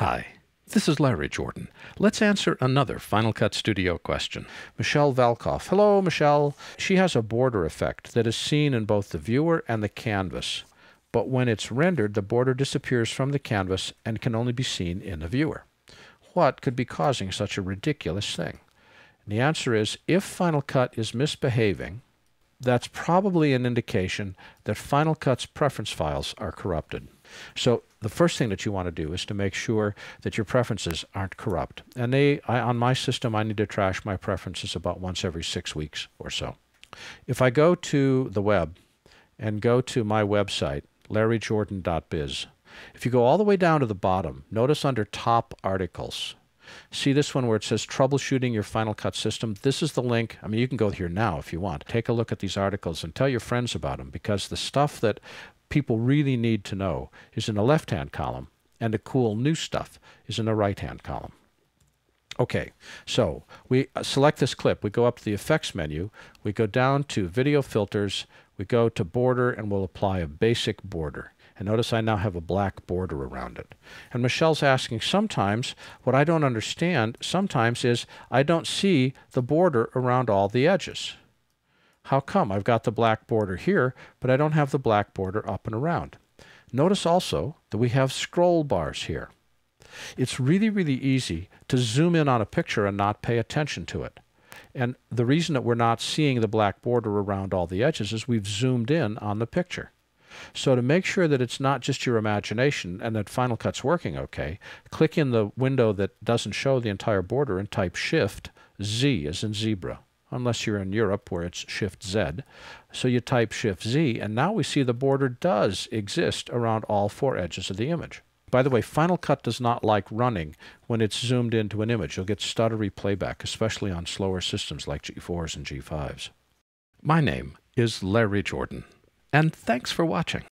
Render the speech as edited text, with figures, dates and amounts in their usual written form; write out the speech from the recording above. Hi, this is Larry Jordan. Let's answer another Final Cut Studio question. Michelle Valkoff. Hello, Michelle. She has a border effect that is seen in both the viewer and the canvas, but when it's rendered, the border disappears from the canvas and can only be seen in the viewer. What could be causing such a ridiculous thing? And the answer is, if Final Cut is misbehaving, that's probably an indication that Final Cut's preference files are corrupted. So the first thing that you want to do is to make sure that your preferences aren't corrupt. And on my system, I need to trash my preferences about once every 6 weeks or so. If I go to the web and go to my website, larryjordan.biz, if you go all the way down to the bottom, notice under top articles, see this one where it says troubleshooting your Final Cut system. This is the link. I mean, you can go here now if you want. Take a look at these articles and tell your friends about them, because the stuff that people really need to know is in the left-hand column, and the cool new stuff is in the right-hand column. Okay, so we select this clip. We go up to the effects menu. We go down to video filters. We go to border, and we'll apply a basic border. And notice I now have a black border around it. And Michelle's asking, sometimes what I don't understand sometimes is I don't see the border around all the edges. How come? I've got the black border here, but I don't have the black border up and around. Notice also that we have scroll bars here. It's really, really easy to zoom in on a picture and not pay attention to it. And the reason that we're not seeing the black border around all the edges is we've zoomed in on the picture. So to make sure that it's not just your imagination and that Final Cut's working okay, click in the window that doesn't show the entire border and type Shift-Z as in zebra, unless you're in Europe where it's Shift-Z. So you type Shift-Z, and now we see the border does exist around all four edges of the image. By the way, Final Cut does not like running when it's zoomed into an image. You'll get stuttery playback, especially on slower systems like G4s and G5s. My name is Larry Jordan, and thanks for watching.